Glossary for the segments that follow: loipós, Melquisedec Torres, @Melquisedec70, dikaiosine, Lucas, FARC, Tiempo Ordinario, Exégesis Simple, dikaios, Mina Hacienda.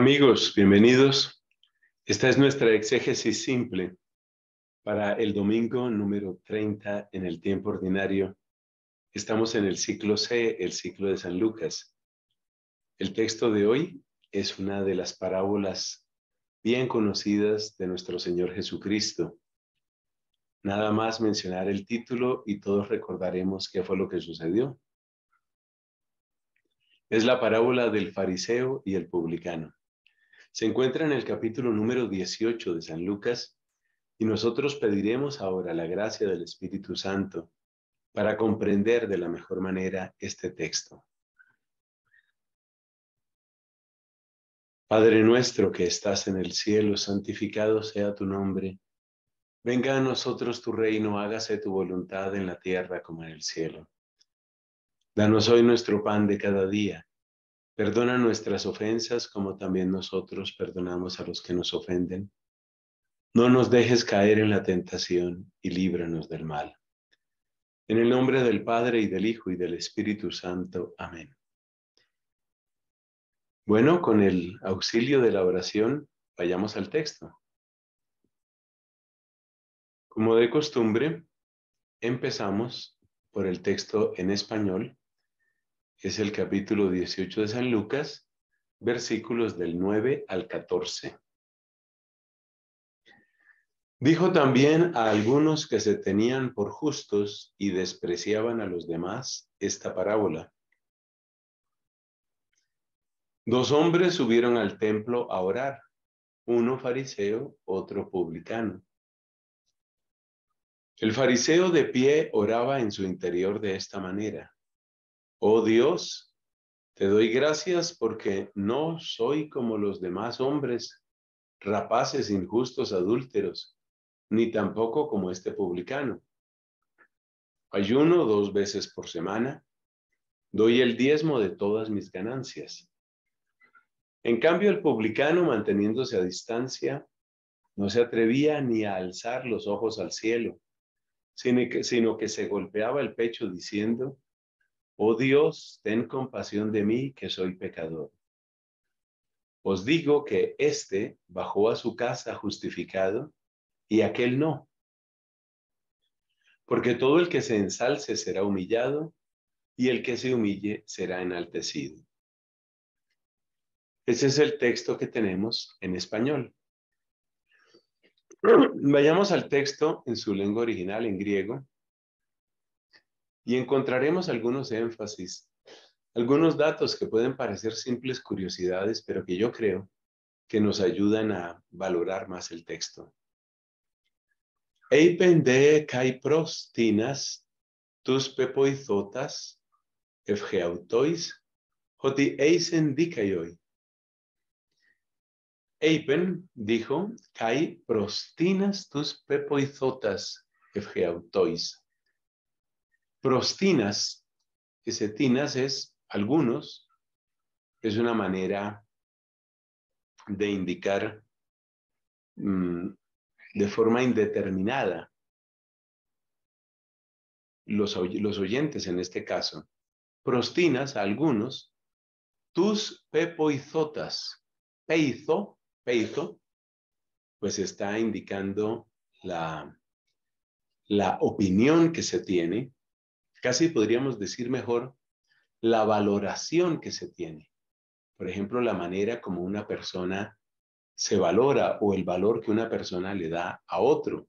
Amigos, bienvenidos. Esta es nuestra exégesis simple para el domingo número 30 en el tiempo ordinario. Estamos en el ciclo C, el ciclo de San Lucas. El texto de hoy es una de las parábolas bien conocidas de nuestro Señor Jesucristo. Nada más mencionar el título y todos recordaremos qué fue lo que sucedió. Es la parábola del fariseo y el publicano. Se encuentra en el capítulo número 18 de San Lucas y nosotros pediremos ahora la gracia del Espíritu Santo para comprender de la mejor manera este texto. Padre nuestro que estás en el cielo, santificado sea tu nombre. Venga a nosotros tu reino, hágase tu voluntad en la tierra como en el cielo. Danos hoy nuestro pan de cada día. Perdona nuestras ofensas como también nosotros perdonamos a los que nos ofenden. No nos dejes caer en la tentación y líbranos del mal. En el nombre del Padre y del Hijo y del Espíritu Santo. Amén. Bueno, con el auxilio de la oración, vayamos al texto. Como de costumbre, empezamos por el texto en español. Es el capítulo 18 de San Lucas, versículos del 9 al 14. Dijo también a algunos que se tenían por justos y despreciaban a los demás esta parábola. Dos hombres subieron al templo a orar, uno fariseo, otro publicano. El fariseo de pie oraba en su interior de esta manera. Oh Dios, te doy gracias porque no soy como los demás hombres, rapaces, injustos, adúlteros, ni tampoco como este publicano. Ayuno 2 veces por semana, doy el diezmo de todas mis ganancias. En cambio, el publicano, manteniéndose a distancia, no se atrevía ni a alzar los ojos al cielo, sino que se golpeaba el pecho diciendo: Oh Dios, ten compasión de mí, que soy pecador. Os digo que éste bajó a su casa justificado y aquel no. Porque todo el que se ensalce será humillado y el que se humille será enaltecido. Ese es el texto que tenemos en español. Vayamos al texto en su lengua original, en griego. Y encontraremos algunos énfasis, algunos datos que pueden parecer simples curiosidades, pero que yo creo que nos ayudan a valorar más el texto. Eipen de kai pros tinas tus pepoizotas efgeautois hoti eisen dikaioi. Eipen dijo, kai pros tinas tus pepoizotas efgeautois. Prostinas, ese tinas es algunos, es una manera de indicar de forma indeterminada los oyentes en este caso. Prostinas, algunos, tus pepoizotas, peizo, pues está indicando la opinión que se tiene. Casi podríamos decir mejor la valoración que se tiene. Por ejemplo, la manera como una persona se valora o el valor que una persona le da a otro.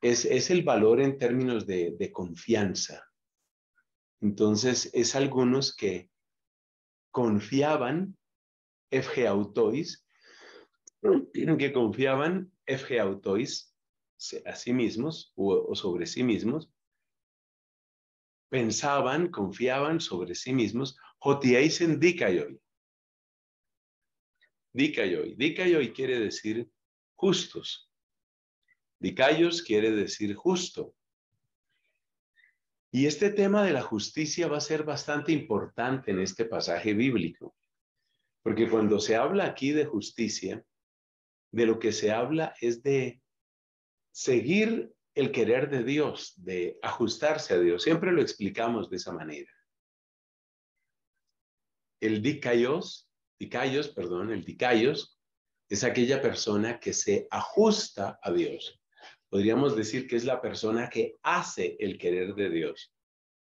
Es el valor en términos de confianza. Entonces, es algunos que confiaban, efgeautois, a sí mismos o sobre sí mismos, pensaban, confiaban sobre sí mismos, hotiaisen dikaioi. Dikaioi quiere decir justos. Dikaios quiere decir justo. Y este tema de la justicia va a ser bastante importante en este pasaje bíblico, porque cuando se habla aquí de justicia, de lo que se habla es de seguir el querer de Dios, de ajustarse a Dios. Siempre lo explicamos de esa manera. El dikaios es aquella persona que se ajusta a Dios. Podríamos decir que es la persona que hace el querer de Dios.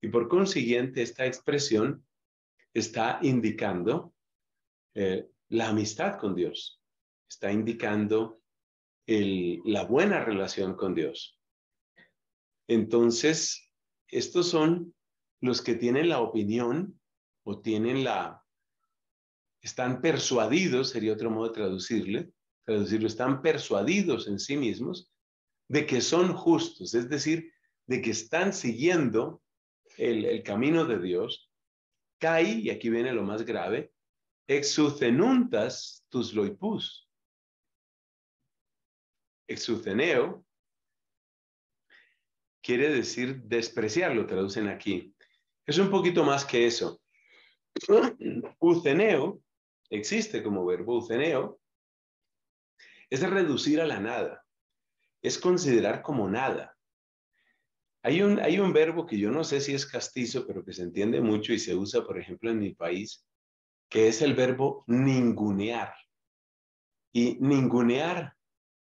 Y por consiguiente, esta expresión está indicando la amistad con Dios. Está indicando la buena relación con Dios. Entonces, estos son los que tienen la opinión o tienen están persuadidos, sería otro modo de traducirlo, están persuadidos en sí mismos de que son justos, es decir, de que están siguiendo el camino de Dios. Kai, y aquí viene lo más grave, exucenuntas tus loipus. Exuceneo quiere decir despreciar, lo traducen aquí. Es un poquito más que eso. Uceneo, existe como verbo uceneo, es reducir a la nada, es considerar como nada. Hay un verbo que yo no sé si es castizo, pero que se entiende mucho y se usa, por ejemplo, en mi país, que es el verbo ningunear. Y ningunear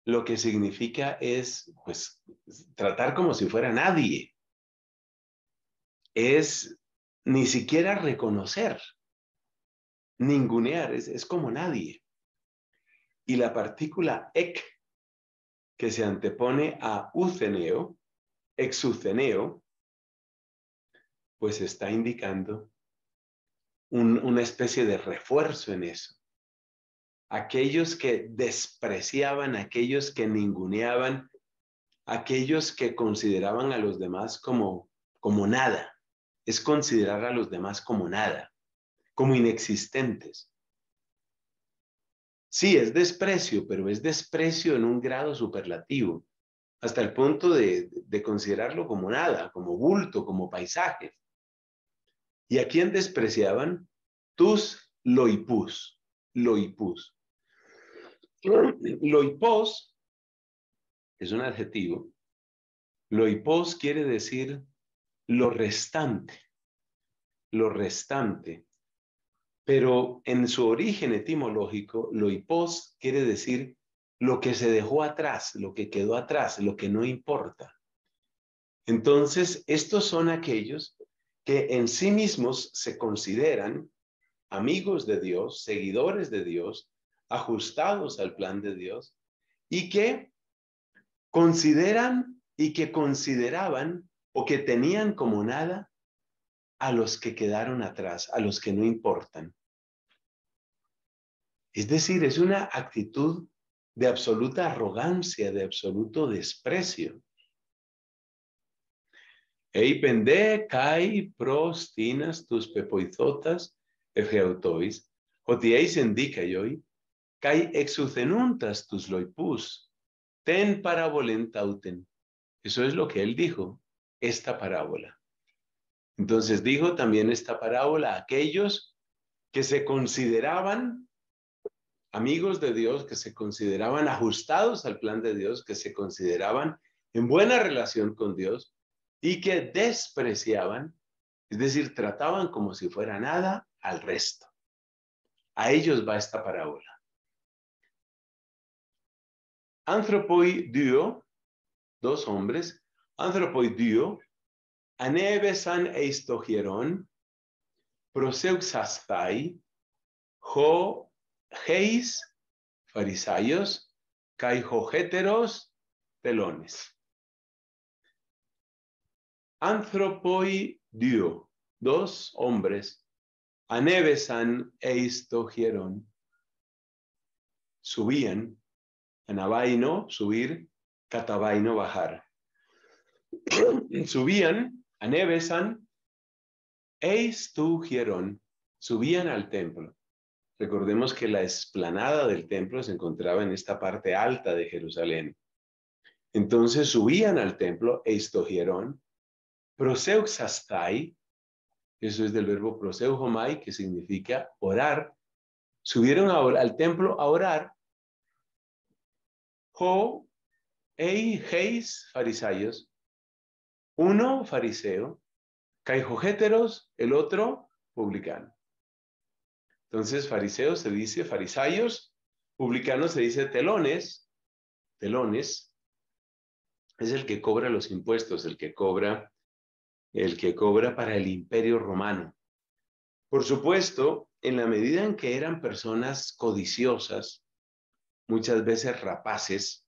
lo que significa es, pues, tratar como si fuera nadie. Es ni siquiera reconocer. Ningunear es como nadie. Y la partícula ek, que se antepone a uceneo, exuceneo, pues está indicando una especie de refuerzo en eso. Aquellos que despreciaban, aquellos que ninguneaban, aquellos que consideraban a los demás como nada. Es considerar a los demás como nada, como inexistentes. Sí, es desprecio, pero es desprecio en un grado superlativo, hasta el punto de considerarlo como nada, como bulto, como paisaje. ¿Y a quién despreciaban? Tus loipús. Loipús. Loipós es un adjetivo. Loipós quiere decir lo restante. Lo restante. Pero en su origen etimológico, loipós quiere decir lo que se dejó atrás, lo que quedó atrás, lo que no importa. Entonces, estos son aquellos que en sí mismos se consideran amigos de Dios, seguidores de Dios, ajustados al plan de Dios, y que consideran y que consideraban o que tenían como nada a los que quedaron atrás, a los que no importan. Es decir, es una actitud de absoluta arrogancia, de absoluto desprecio. Ei pende kai prostinas tus pepoizotas efgeutois, otieis endicaioi, kai exucenuntas tus loipus, ten parabolentauten. Eso es lo que él dijo, esta parábola. Entonces dijo también esta parábola a aquellos que se consideraban amigos de Dios, que se consideraban ajustados al plan de Dios, que se consideraban en buena relación con Dios y que despreciaban, es decir, trataban como si fuera nada al resto. A ellos va esta parábola. Anthropoi duo, dos hombres, anthropoi duo, anebesan eistogieron, proseuxastai, jo Geis, farisayos, caijojéteros, telones. Anthropoi dio, dos hombres, anebesan eistogieron. Subían, anabaino, subir, catabaino, bajar. Subían, anebesan eistogieron, subían al templo. Recordemos que la explanada del templo se encontraba en esta parte alta de Jerusalén. Entonces subían al templo, eistogieron, proseuxastai, eso es del verbo proseujomai, que significa orar. Subieron al templo a orar. Jo, ei, geis, farisayos. Uno, fariseo. Caijojéteros, el otro, publicano. Entonces, fariseos se dice farisayos, publicanos se dice telones, es el que cobra los impuestos, el que cobra para el imperio romano. Por supuesto, en la medida en que eran personas codiciosas, muchas veces rapaces,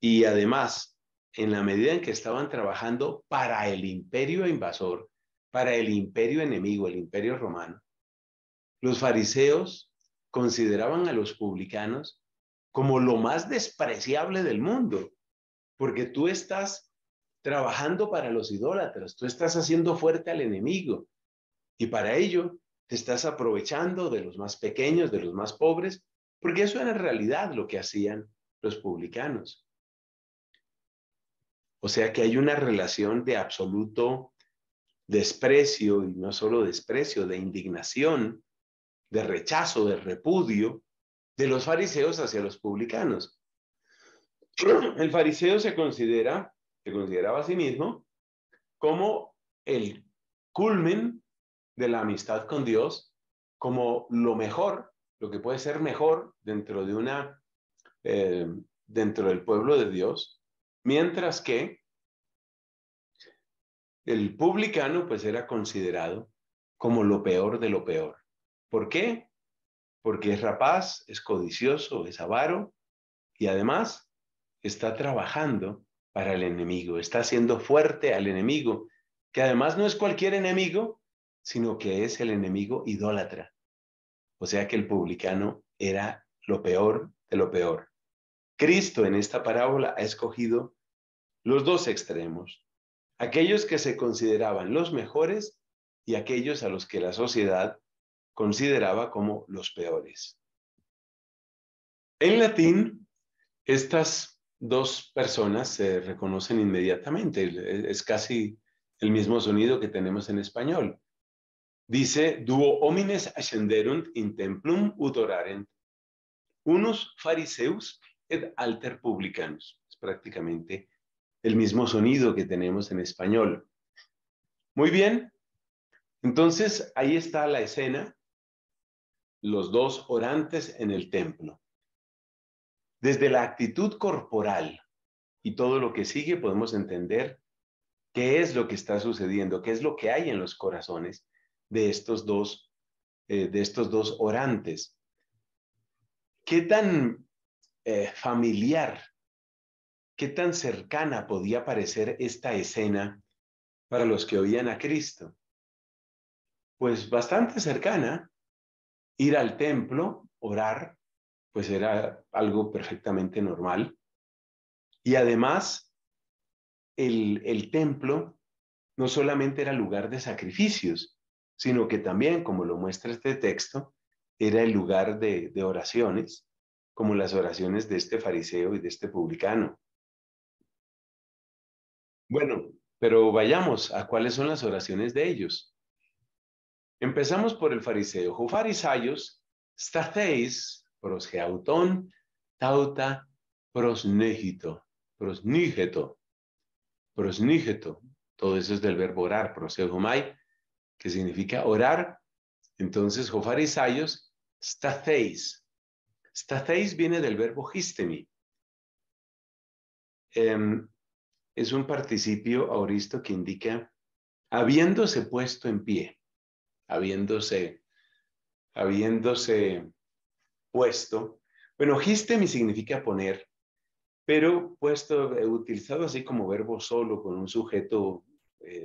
y además, en la medida en que estaban trabajando para el imperio invasor, para el imperio enemigo, el imperio romano, los fariseos consideraban a los publicanos como lo más despreciable del mundo, porque tú estás trabajando para los idólatras, tú estás haciendo fuerte al enemigo, y para ello te estás aprovechando de los más pequeños, de los más pobres, porque eso era en realidad lo que hacían los publicanos. O sea que hay una relación de absoluto desprecio, y no solo desprecio, de indignación, de rechazo, de repudio, de los fariseos hacia los publicanos. El fariseo se consideraba a sí mismo como el culmen de la amistad con Dios, como lo mejor, lo que puede ser mejor dentro de dentro del pueblo de Dios, mientras que el publicano pues era considerado como lo peor de lo peor. ¿Por qué? Porque es rapaz, es codicioso, es avaro y además está trabajando para el enemigo, está haciendo fuerte al enemigo, que además no es cualquier enemigo, sino que es el enemigo idólatra. O sea que el publicano era lo peor de lo peor. Cristo en esta parábola ha escogido los dos extremos, aquellos que se consideraban los mejores y aquellos a los que la sociedad consideraba como los peores. En latín, estas dos personas se reconocen inmediatamente. Es casi el mismo sonido que tenemos en español. Dice, duo homines ascenderunt in templum ut orarent, unus fariseus et alter publicanus. Es prácticamente el mismo sonido que tenemos en español. Muy bien. Entonces, ahí está la escena. Los dos orantes en el templo. Desde la actitud corporal y todo lo que sigue podemos entender qué es lo que está sucediendo, qué es lo que hay en los corazones de estos dos orantes. ¿Qué tan familiar, qué tan cercana podía parecer esta escena para los que oían a Cristo? Pues bastante cercana. Ir al templo, orar, pues era algo perfectamente normal. Y además, el templo no solamente era lugar de sacrificios, sino que también, como lo muestra este texto, era el lugar de oraciones, como las oraciones de este fariseo y de este publicano. Bueno, pero vayamos a cuáles son las oraciones de ellos. Empezamos por el fariseo. O farisaios, statheis, prosgeautón, tauta, prosnígeto. Todo eso es del verbo orar, prosegomai, que significa orar. Entonces, jofarisayos, statheis. Statheis viene del verbo histemi. Es un participio aoristo que indica habiéndose puesto en pie, habiéndose puesto. Bueno, histemi significa poner, pero puesto, utilizado así como verbo solo con un sujeto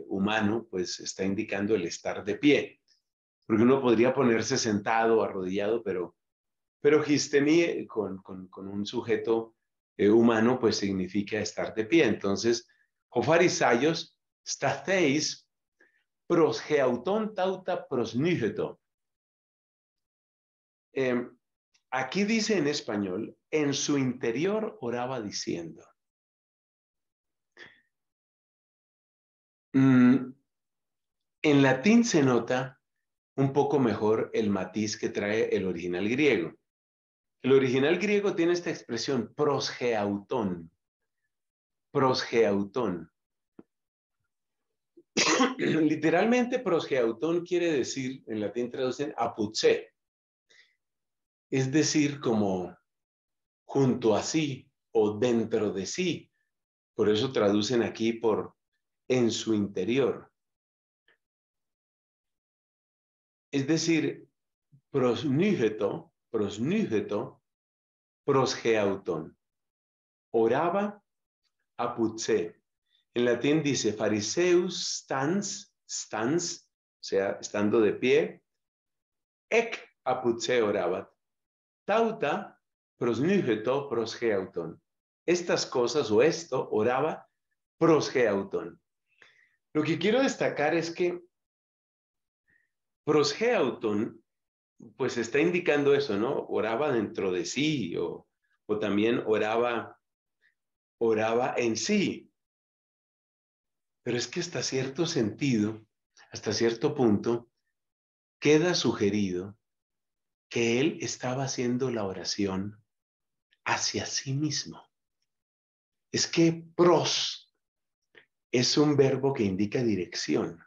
humano, pues está indicando el estar de pie. Porque uno podría ponerse sentado, arrodillado, pero histemi con un sujeto humano, pues significa estar de pie. Entonces, o farisaios, statheis, prosgeautón tauta prosnígeto. Aquí dice en español, en su interior oraba diciendo. En latín se nota un poco mejor el matiz que trae el original griego. El original griego tiene esta expresión, prosgeautón. Literalmente, prosgeautón quiere decir, en latín traducen, aputse. Es decir, como junto a sí o dentro de sí. Por eso traducen aquí por en su interior. Es decir, prosnúgeto, prosgeautón. Oraba, aputse. En latín dice, fariseus stans, o sea, estando de pie, ec aputse orabat, tauta prosnúgeto prosgeautón. Estas cosas o esto oraba prosgeautón. Lo que quiero destacar es que prosgeautón, pues está indicando eso, ¿no? Oraba dentro de sí o también oraba en sí. Pero es que hasta cierto sentido, hasta cierto punto, queda sugerido que él estaba haciendo la oración hacia sí mismo. Es que pros es un verbo que indica dirección.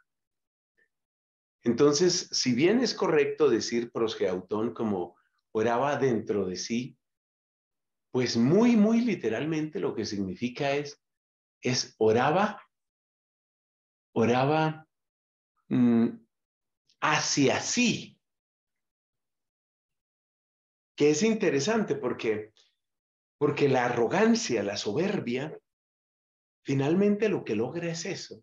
Entonces, si bien es correcto decir prosgeautón como oraba dentro de sí, pues muy, muy literalmente lo que significa es oraba hacia sí. Que es interesante porque la arrogancia, la soberbia, finalmente lo que logra es eso.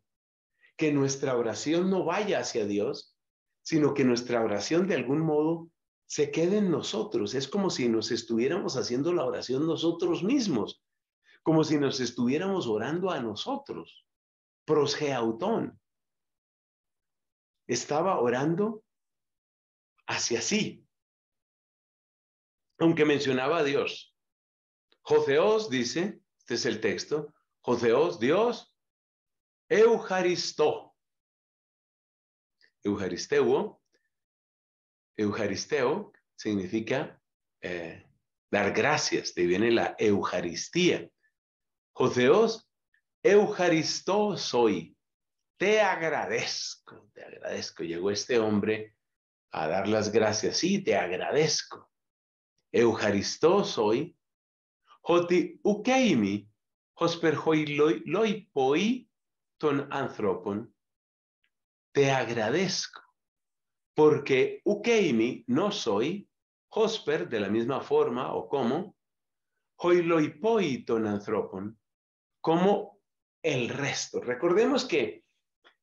Que nuestra oración no vaya hacia Dios, sino que nuestra oración de algún modo se quede en nosotros. Es como si nos estuviéramos haciendo la oración nosotros mismos. Como si nos estuviéramos orando a nosotros. Prosgeautón. Estaba orando hacia sí. Aunque mencionaba a Dios. Jotheos dice, este es el texto, Jotheos, Dios, Eucaristeo significa dar gracias, de ahí viene la Eucaristía. Jotheos, Eucharistó soy, te agradezco, llegó este hombre a dar las gracias, sí, te agradezco. Eucharistó soy, Joti ukeimi, hosperjoiloipoi ton anthropon. Te agradezco, porque ukeimi no soy, hosper de la misma forma o como, joiloipoi ton anthropon, como el resto. Recordemos que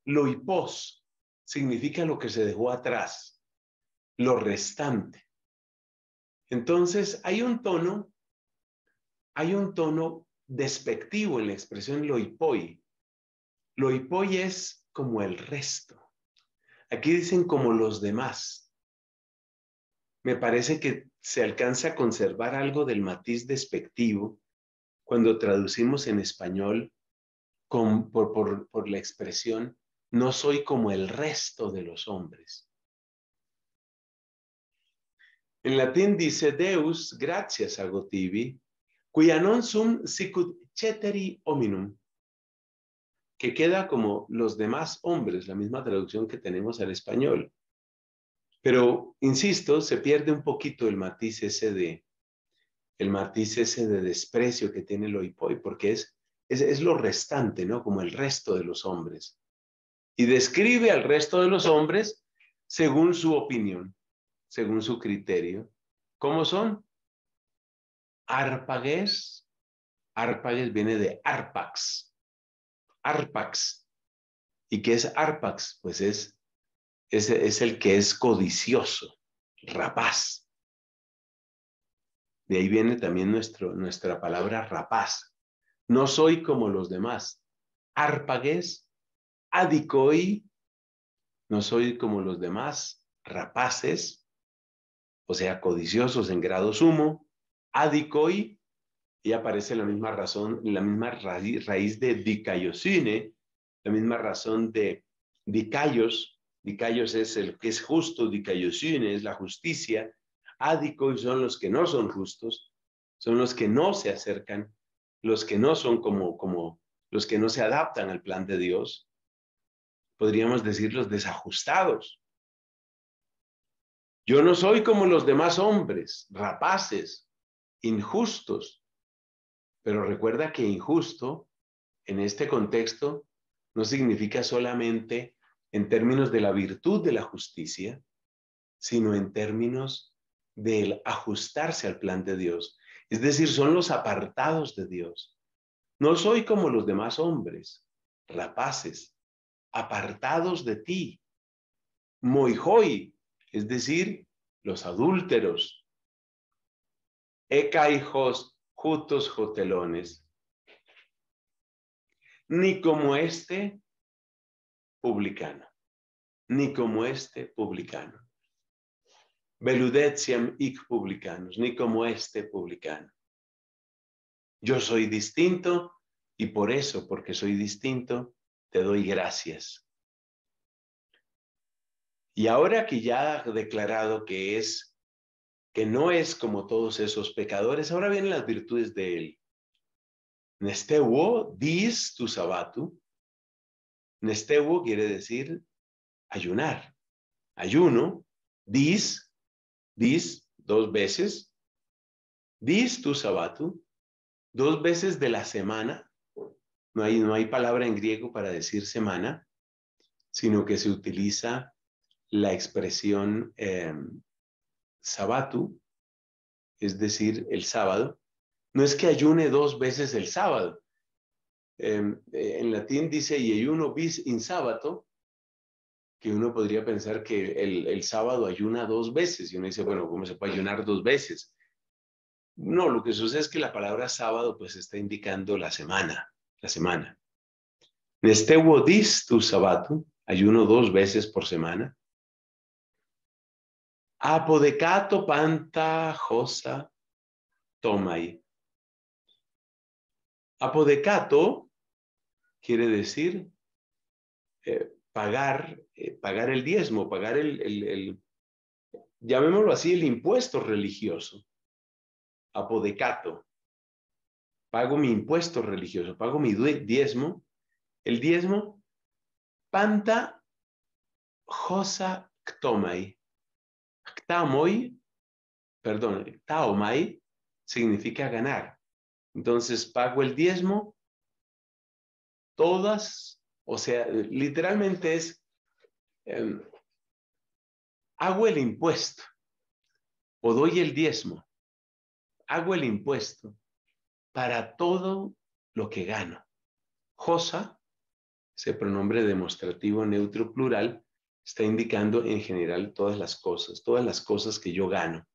loipos significa lo que se dejó atrás, lo restante. Entonces hay un tono despectivo en la expresión loipoi. Loipoi es como el resto. Aquí dicen como los demás. Me parece que se alcanza a conservar algo del matiz despectivo cuando traducimos en español por la expresión no soy como el resto de los hombres. En latín dice Deus gratias agotibi, cuya non sum sicut ceteri hominum, que queda como los demás hombres, la misma traducción que tenemos al español. Pero, insisto, se pierde un poquito el matiz ese de desprecio que tiene el oipoi, porque es lo restante, ¿no? Como el resto de los hombres. Y describe al resto de los hombres según su opinión, según su criterio. ¿Cómo son? Árpages, árpages viene de árpax. ¿Y qué es árpax? Pues es el que es codicioso, rapaz. De ahí viene también nuestra palabra rapaz. No soy como los demás. Árpages, adicoi, no soy como los demás, rapaces, o sea, codiciosos en grado sumo. Adicoi, y aparece la misma razón, la misma raíz de dikaiosine, la misma razón de dikaios. Dikaios es el que es justo, dikaiosine es la justicia. Adicoi son los que no son justos, son los que no se acercan, los que no son como los que no se adaptan al plan de Dios. podríamos decir los desajustados. Yo no soy como los demás hombres, rapaces, injustos. Pero recuerda que injusto, en este contexto, no significa solamente en términos de la virtud de la justicia, sino en términos del ajustarse al plan de Dios. Es decir, son los apartados de Dios. No soy como los demás hombres, rapaces, apartados de ti. Moijoi, es decir, los adúlteros. Ecaijos, jutos, jotelones, ni como este publicano, ni como este publicano. Veludetiam hic publicanos, ni como este publicano. Yo soy distinto y por eso, porque soy distinto, te doy gracias. Y ahora que ya ha declarado que no es como todos esos pecadores, ahora vienen las virtudes de él. Nesteuo dis tu sabatu. Nesteuo quiere decir ayunar. Ayuno, dis, dos veces. Dis tu sabatu, dos veces de la semana. No hay palabra en griego para decir semana, sino que se utiliza la expresión sabatu, es decir, el sábado. No es que ayune dos veces el sábado. En latín dice iuno bis in sábato, que uno podría pensar que el sábado ayuna dos veces, y uno dice, bueno, ¿cómo se puede ayunar dos veces? No, lo que sucede es que la palabra sábado pues está indicando la semana, la semana. Nesteuo dis tu sabatu, ayuno dos veces por semana. Apodecato panta josa tomai. Apodecato quiere decir pagar el diezmo, pagar el llamémoslo así, el impuesto religioso. Apodecato. Pago mi impuesto religioso, pago mi diezmo. El diezmo, panta josa tomai. Taomai significa ganar. Entonces pago el diezmo, todas, o sea, literalmente es, hago el impuesto, o doy el diezmo, hago el impuesto para todo lo que gano. Josa, ese pronombre demostrativo neutro plural, está indicando en general todas las cosas que yo gano.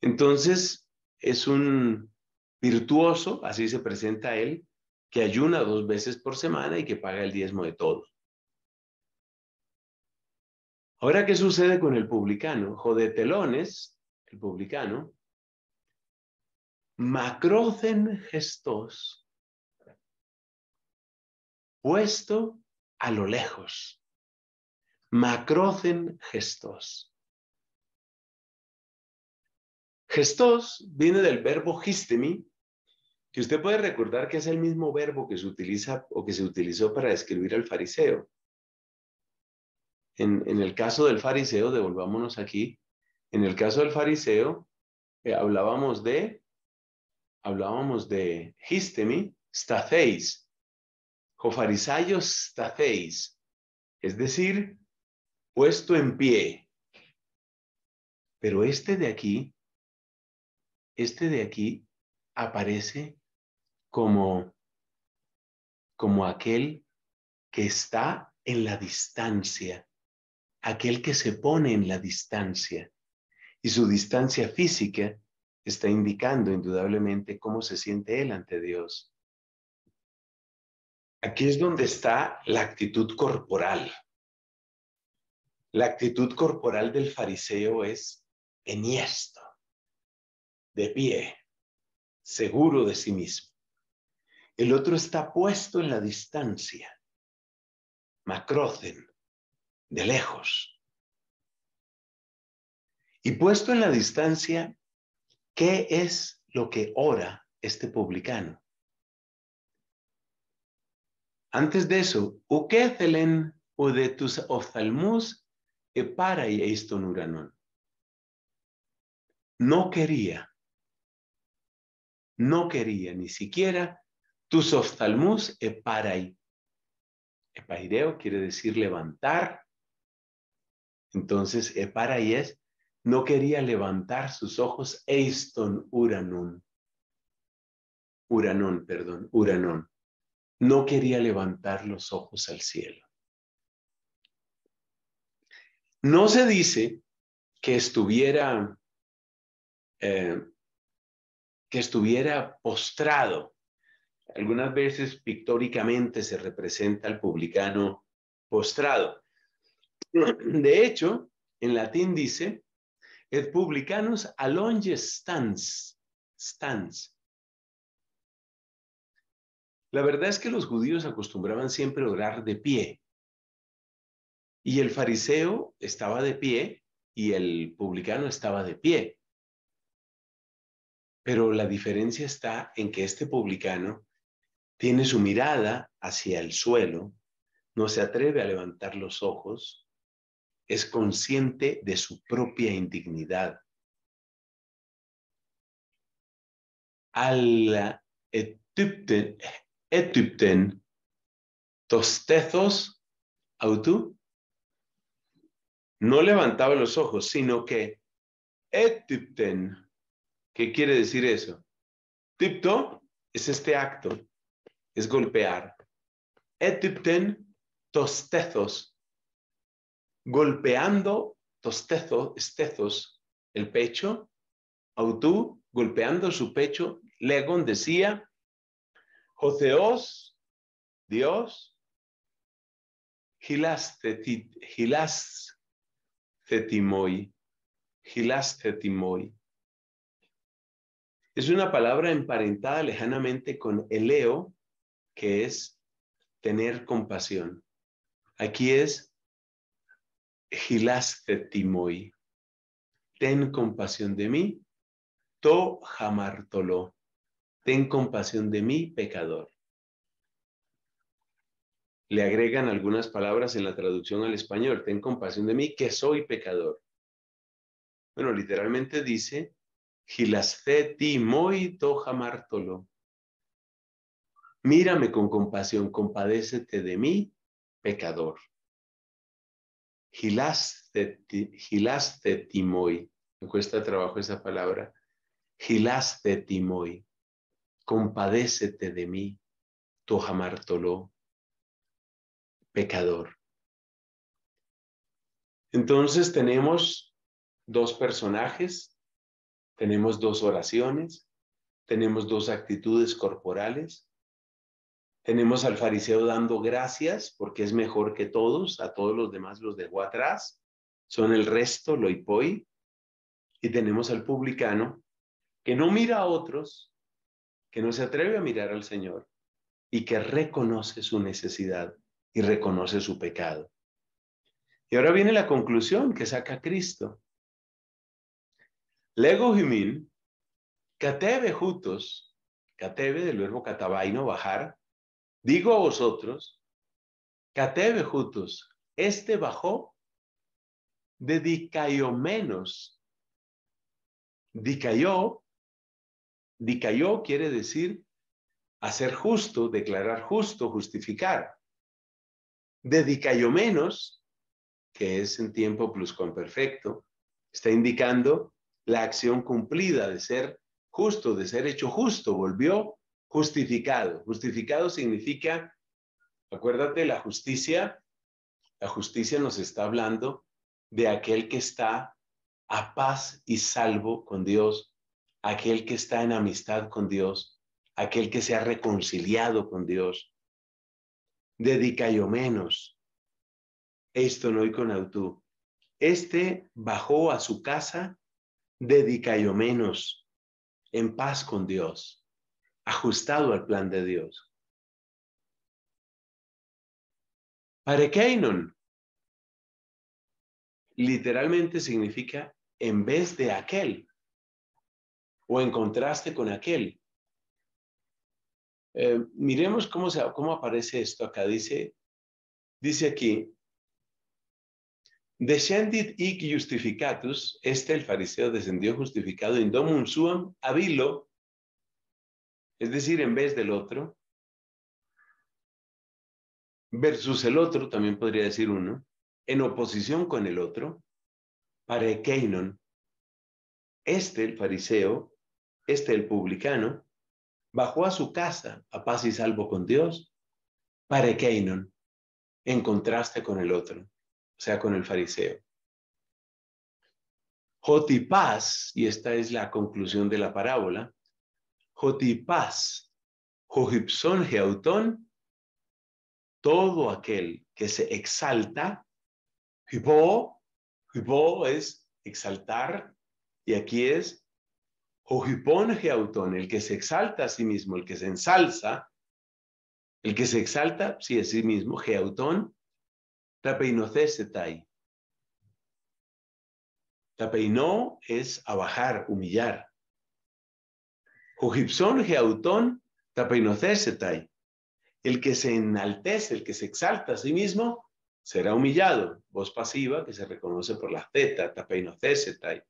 Entonces, es un virtuoso, así se presenta él, que ayuna dos veces por semana y que paga el diezmo de todo. Ahora, ¿qué sucede con el publicano? Jodetelones, el publicano, macrocen gestos, puesto a lo lejos. Macrocen gestos. Gestos viene del verbo histemi, que usted puede recordar que es el mismo verbo que se utiliza o que se utilizó para describir al fariseo. En el caso del fariseo, devolvámonos aquí, en el caso del fariseo hablábamos de histemi, statheis, o farisaios statheis, es decir, puesto en pie. Pero este de aquí aparece como aquel que está en la distancia, aquel que se pone en la distancia. Y su distancia física está indicando indudablemente cómo se siente él ante Dios. Aquí es donde está la actitud corporal. La actitud corporal del fariseo es enhiesto, de pie, seguro de sí mismo. El otro está puesto en la distancia, macrocen, de lejos. Y puesto en la distancia, ¿qué es lo que ora este publicano? Antes de eso, ukéthelen o de tus oftalmus para y esto nuranón. No quería ni siquiera tus oftalmus para y. Epaireo quiere decir levantar. Entonces, para y es, no quería levantar sus ojos, eiston uranón. Uranón. No quería levantar los ojos al cielo. No se dice que estuviera postrado. Algunas veces pictóricamente se representa al publicano postrado. De hecho, en latín dice, et publicanus allonge stans. La verdad es que los judíos acostumbraban siempre orar de pie. Y el fariseo estaba de pie y el publicano estaba de pie. Pero la diferencia está en que este publicano tiene su mirada hacia el suelo, no se atreve a levantar los ojos, es consciente de su propia indignidad. Al etypten tostezos autú, no levantaba los ojos, sino que etypten. ¿Qué quiere decir eso? Tipto es este acto, es golpear. Etypten tostezos, golpeando testezos, el pecho, autú, golpeando su pecho, Legón decía, Joseos, Dios, gilastetimoy. Es una palabra emparentada lejanamente con eleo, que es tener compasión. Aquí es Gilastetimoy, ten compasión de mí, to jamartolo, ten compasión de mí, pecador. Le agregan algunas palabras en la traducción al español, ten compasión de mí, que soy pecador. Bueno, literalmente dice, gilastetimoy to jamartolo, mírame con compasión, compadécete de mí, pecador. Gilastetimoy, me cuesta trabajo esa palabra. Gilastetimoy, compadécete de mí, tojamartoló, pecador. Entonces tenemos dos personajes, tenemos dos oraciones, tenemos dos actitudes corporales. Tenemos al fariseo dando gracias porque es mejor que todos, a todos los demás los dejó atrás, son el resto, loipoi. Y tenemos al publicano que no mira a otros, que no se atreve a mirar al Señor y que reconoce su necesidad y reconoce su pecado. Y ahora viene la conclusión que saca Cristo. Lego himin, katebe jutos, katebe del verbo katabaino, bajar. Digo a vosotros, catebe jutos, este bajó de dicaiomenos. Dicaió quiere decir hacer justo, declarar justo, justificar. De dicaiomenos, que es en tiempo pluscuamperfecto, está indicando la acción cumplida de ser justo, de ser hecho justo, volvió justificado. Justificado significa, acuérdate, la justicia nos está hablando de aquel que está a paz y salvo con Dios, aquel que está en amistad con Dios, aquel que se ha reconciliado con Dios. Dedicayomenos, esto no hay con autú. Este bajó a su casa, dedicayomenos, en paz con Dios, ajustado al plan de Dios. Parekeinon literalmente significa en vez de aquel o en contraste con aquel. Miremos cómo aparece esto acá. Dice aquí, descendit hic justificatus, el fariseo descendió justificado, in domum suam habilo, es decir, en vez del otro, versus el otro, también podría decir uno, en oposición con el otro, parekeinon, el fariseo, el publicano, bajó a su casa, a paz y salvo con Dios, parekeinon, en contraste con el otro, o sea, con el fariseo. Jotipás, y esta es la conclusión de la parábola, Jotipás, Jojipson Geautón, todo aquel que se exalta, Jipó es exaltar, y aquí es Jojipón Geautón, el que se exalta a sí mismo, el que se ensalza, el que se exalta, sí, es sí mismo, Geautón, tapeinocesetai. Tapeinó es abajar, humillar. Jojipson Geautón, tapeinocesetai. El que se enaltece, el que se exalta a sí mismo, será humillado. Voz pasiva que se reconoce por las tetas, tapeinocesetai.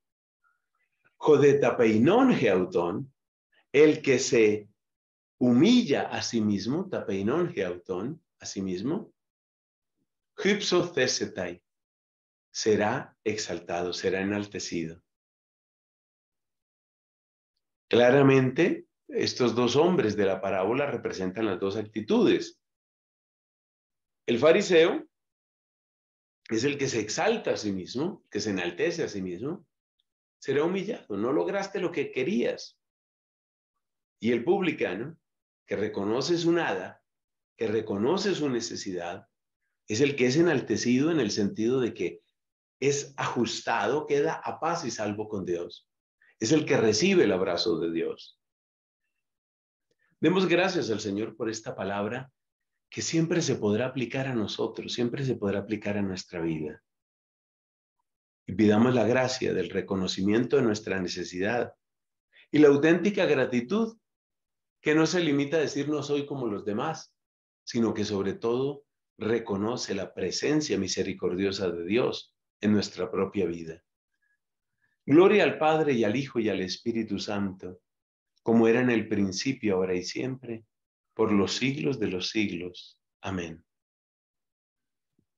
Jodetapeinón Geautón, el que se humilla a sí mismo, tapeinón geautón, a sí mismo, hypso thesetai, será exaltado, será enaltecido. Claramente, estos dos hombres de la parábola representan las dos actitudes. El fariseo es el que se exalta a sí mismo, que se enaltece a sí mismo, será humillado, no lograste lo que querías. Y el publicano, que reconoce su nada, que reconoce su necesidad, es el que es enaltecido en el sentido de que es ajustado, queda a paz y salvo con Dios. Es el que recibe el abrazo de Dios. Demos gracias al Señor por esta palabra que siempre se podrá aplicar a nosotros, siempre se podrá aplicar a nuestra vida. Y pidamos la gracia del reconocimiento de nuestra necesidad y la auténtica gratitud que no se limita a decir no soy como los demás, sino que sobre todo reconoce la presencia misericordiosa de Dios en nuestra propia vida. Gloria al Padre y al Hijo y al Espíritu Santo, como era en el principio, ahora y siempre, por los siglos de los siglos. Amén.